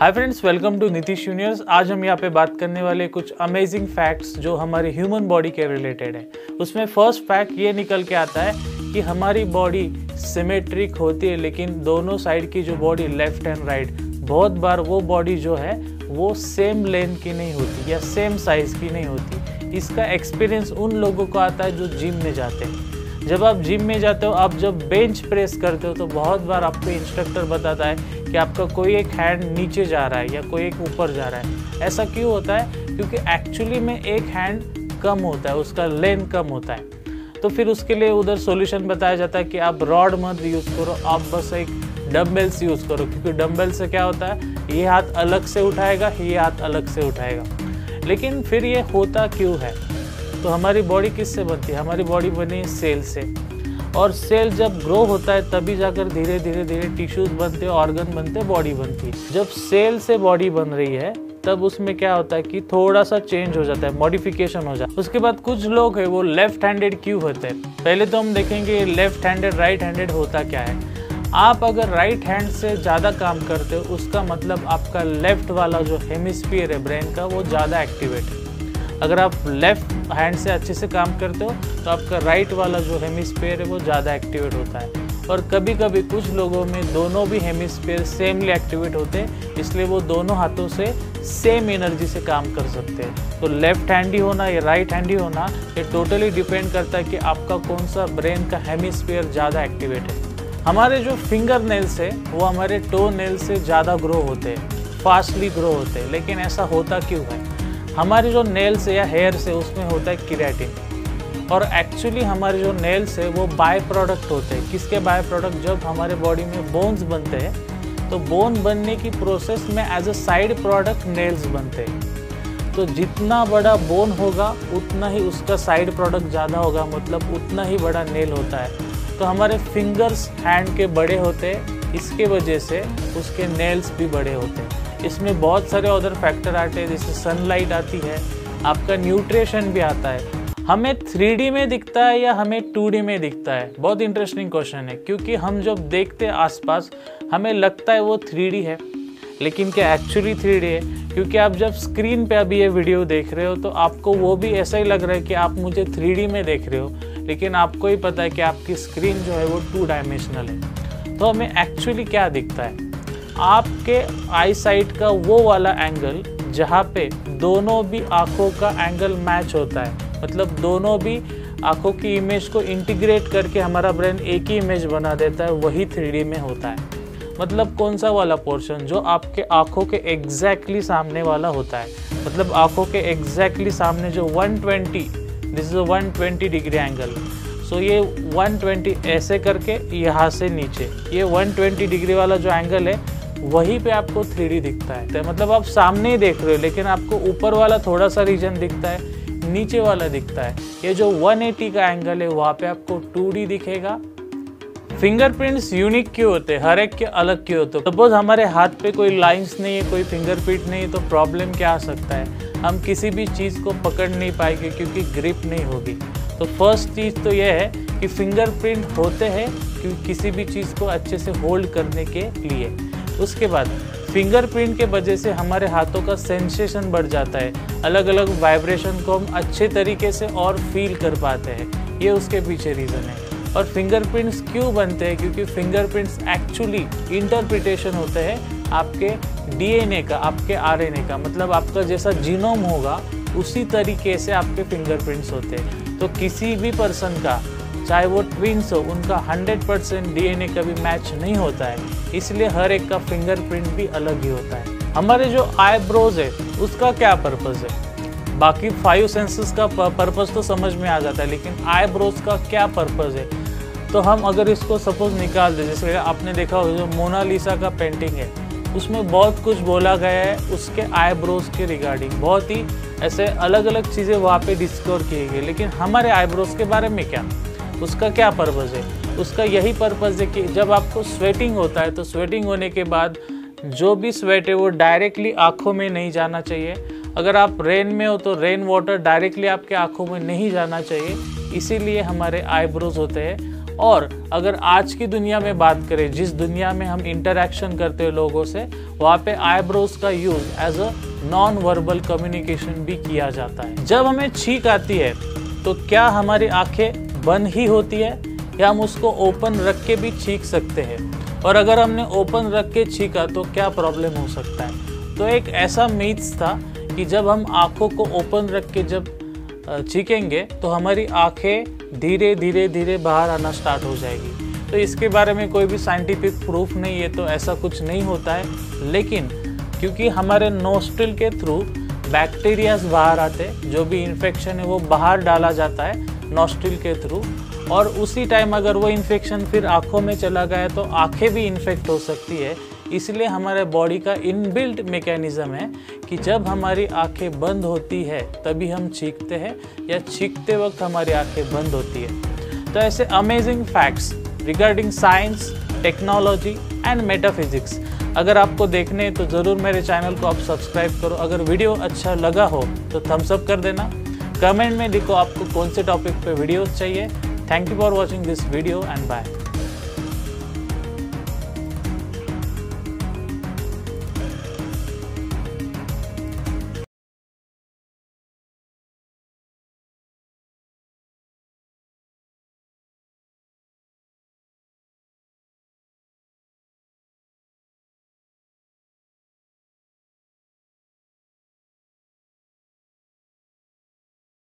Hi friends, welcome to Nitish यूनियर्स। आज हम यहाँ पे बात करने वाले कुछ अमेजिंग फैक्ट्स जो हमारी ह्यूमन बॉडी के रिलेटेड हैं। उसमें फर्स्ट फैक्ट ये निकल के आता है कि हमारी बॉडी सिमेट्रिक होती है, लेकिन दोनों साइड की जो बॉडी लेफ्ट एंड राइट, बहुत बार वो बॉडी जो है वो सेम लेंथ की नहीं होती या सेम साइज़ की नहीं होती। इसका एक्सपीरियंस उन लोगों को आता है जो जिम में जाते हैं। जब आप जिम में जाते हो, आप जब बेंच प्रेस करते हो तो बहुत बार आपको इंस्ट्रक्टर बताता है कि आपका कोई एक हैंड नीचे जा रहा है या कोई एक ऊपर जा रहा है। ऐसा क्यों होता है? क्योंकि एक्चुअली में एक हैंड कम होता है, उसका लेंथ कम होता है। तो फिर उसके लिए उधर सॉल्यूशन बताया जाता है कि आप रॉड मत यूज़ करो, आप बस एक डम्बल्स यूज़ करो, क्योंकि डम्बल से क्या होता है, ये हाथ अलग से उठाएगा, ये हाथ अलग से उठाएगा। लेकिन फिर ये होता क्यों है? तो हमारी बॉडी किससे बनती है? हमारी बॉडी बनी सेल से, और सेल जब ग्रो होता है तभी जाकर धीरे धीरे धीरे टिश्यूज बनते, ऑर्गन बनते, बॉडी बनती है। जब सेल से बॉडी बन रही है तब उसमें क्या होता है कि थोड़ा सा चेंज हो जाता है, मॉडिफिकेशन हो जाता है। उसके बाद कुछ लोग हैं वो लेफ्ट हैंडेड क्यों होते हैं? पहले तो हम देखेंगे लेफ्ट हैंडेड राइट हैंडेड होता क्या है। आप अगर राइट हैंड से ज़्यादा काम करते हो, उसका मतलब आपका लेफ्ट वाला जो हेमिस्फीयर है ब्रेन का, वो ज़्यादा एक्टिवेट है। अगर आप लेफ़्ट हैंड से अच्छे से काम करते हो तो आपका राइट वाला जो हेमिस्फीयर है वो ज़्यादा एक्टिवेट होता है। और कभी कभी कुछ लोगों में दोनों भी हेमिस्फीयर सेमली एक्टिवेट होते हैं, इसलिए वो दोनों हाथों से सेम एनर्जी से काम कर सकते हैं। तो लेफ़्ट हैंडी होना या राइट हैंडी होना, ये टोटली डिपेंड करता है कि आपका कौन सा ब्रेन का हेमिस्फीयर ज़्यादा एक्टिवेट है। हमारे जो फिंगर नेल्स है वो हमारे टो नेल से ज़्यादा ग्रो होते हैं, फास्टली ग्रो होते हैं। लेकिन ऐसा होता क्यों है? हमारे जो नेल्स या हेयर से, उसमें होता है किरेटिन, और एक्चुअली हमारे जो नेल्स है वो बाय प्रोडक्ट होते हैं। किसके बाय प्रोडक्ट? जब हमारे बॉडी में बोन्स बनते हैं तो बोन बनने की प्रोसेस में as a side product nails बनते हैं। तो जितना बड़ा बोन होगा उतना ही उसका साइड प्रोडक्ट ज़्यादा होगा, मतलब उतना ही बड़ा नेल होता है। तो हमारे फिंगर्स हैंड के बड़े होते हैं, इसके वजह से उसके नेल्स भी बड़े होते हैं। इसमें बहुत सारे अदर फैक्टर आते हैं, जैसे सनलाइट आती है, आपका न्यूट्रिशन भी आता है। हमें 3D में दिखता है या हमें 2D में दिखता है? बहुत इंटरेस्टिंग क्वेश्चन है, क्योंकि हम जब देखते हैं आसपास हमें लगता है वो 3D है, लेकिन क्या एक्चुअली 3D है? क्योंकि आप जब स्क्रीन पे अभी ये वीडियो देख रहे हो तो आपको वो भी ऐसा ही लग रहा है कि आप मुझे 3D में देख रहे हो, लेकिन आपको ही पता है कि आपकी स्क्रीन जो है वो 2 डायमेंशनल है। तो हमें एक्चुअली क्या दिखता है? आपके आई साइट का वो वाला एंगल जहाँ पे दोनों भी आँखों का एंगल मैच होता है, मतलब दोनों भी आँखों की इमेज को इंटीग्रेट करके हमारा ब्रेन एक ही इमेज बना देता है, वही 3D में होता है। मतलब कौन सा वाला पोर्शन? जो आपके आँखों के एग्जैक्टली सामने वाला होता है, मतलब आँखों के एग्जैक्टली सामने जो 120, this is 120 degree angle. So ये 120 ऐसे करके यहाँ से नीचे, ये 120 डिग्री वाला जो एंगल है वहीं पे आपको 3D दिखता है। तो मतलब आप सामने ही देख रहे हो, लेकिन आपको ऊपर वाला थोड़ा सा रीजन दिखता है, नीचे वाला दिखता है। ये जो 180 का एंगल है वहाँ पे आपको 2D दिखेगा। फिंगरप्रिंट्स यूनिक क्यों होते हैं? हर एक के अलग क्यों होते हैं? सपोज हमारे हाथ पे कोई लाइंस नहीं है, कोई फिंगरप्रिंट नहीं है, तो प्रॉब्लम क्या आ सकता है? हम किसी भी चीज़ को पकड़ नहीं पाएंगे क्योंकि ग्रिप नहीं होगी। तो फर्स्ट चीज़ तो यह है कि फिंगरप्रिंट होते हैं क्योंकि किसी भी चीज़ को अच्छे से होल्ड करने के लिए। उसके बाद फिंगरप्रिंट के वजह से हमारे हाथों का सेंसेशन बढ़ जाता है, अलग अलग वाइब्रेशन को हम अच्छे तरीके से और फील कर पाते हैं, ये उसके पीछे रीज़न है। और फिंगरप्रिंट्स क्यों बनते हैं? क्योंकि फिंगरप्रिंट्स एक्चुअली इंटरप्रिटेशन होते हैं आपके DNA का, आपके RNA का, मतलब आपका जैसा जीनोम होगा उसी तरीके से आपके फिंगरप्रिंट्स होते हैं। तो किसी भी पर्सन का, चाहे वो ट्विंस हो, उनका 100% DNA कभी मैच नहीं होता है, इसलिए हर एक का फिंगरप्रिंट भी अलग ही होता है। हमारे जो आईब्रोज है उसका क्या पर्पस है? बाकी 5 सेंसेस का पर्पस तो समझ में आ जाता है, लेकिन आईब्रोज का क्या पर्पस है? तो हम अगर इसको सपोज निकाल दें, जैसे आपने देखा हो जो मोनालिसा का पेंटिंग है उसमें बहुत कुछ बोला गया है उसके आईब्रोज के रिगार्डिंग, बहुत ही ऐसे अलग अलग चीज़ें वहाँ पर डिस्कवर की गई। लेकिन हमारे आईब्रोज के बारे में क्या, उसका क्या पर्पस है? उसका यही पर्पस है कि जब आपको स्वेटिंग होता है तो स्वेटिंग होने के बाद जो भी स्वेट है वो डायरेक्टली आँखों में नहीं जाना चाहिए। अगर आप रेन में हो तो रेन वाटर डायरेक्टली आपके आँखों में नहीं जाना चाहिए, इसीलिए हमारे आईब्रोज होते हैं। और अगर आज की दुनिया में बात करें, जिस दुनिया में हम इंटरेक्शन करते हैं लोगों से, वहाँ पे आईब्रोज का use as a non verbal communication भी किया जाता है। जब हमें छींक आती है तो क्या हमारी आंखें बंद ही होती है या हम उसको ओपन रख के भी छींक सकते हैं, और अगर हमने ओपन रख के छींका तो क्या प्रॉब्लम हो सकता है। तो एक ऐसा मिथ्स था कि जब हम आंखों को ओपन रख के जब छींकेंगे तो हमारी आंखें धीरे धीरे धीरे बाहर आना स्टार्ट हो जाएगी। तो इसके बारे में कोई भी साइंटिफिक प्रूफ नहीं है, तो ऐसा कुछ नहीं होता है, लेकिन क्योंकि हमारे नोस्ट्रिल के थ्रू बैक्टीरियाज बाहर आते, जो भी इन्फेक्शन है वो बाहर डाला जाता है नोस्ट्रिल के थ्रू, और उसी टाइम अगर वो इन्फेक्शन फिर आँखों में चला गया तो आँखें भी इन्फेक्ट हो सकती है। इसलिए हमारे बॉडी का इनबिल्ट मेकेनिज़्म है कि जब हमारी आँखें बंद होती है तभी हम छींकते हैं, या छींकते वक्त हमारी आँखें बंद होती है। तो ऐसे amazing facts regarding science, technology and metaphysics अगर आपको देखने हैं तो ज़रूर मेरे चैनल को आप सब्सक्राइब करो। अगर वीडियो अच्छा लगा हो तो थम्स अप कर देना। कमेंट में लिखो आपको कौन से टॉपिक पे वीडियोस चाहिए। Thank you for watching this video and bye.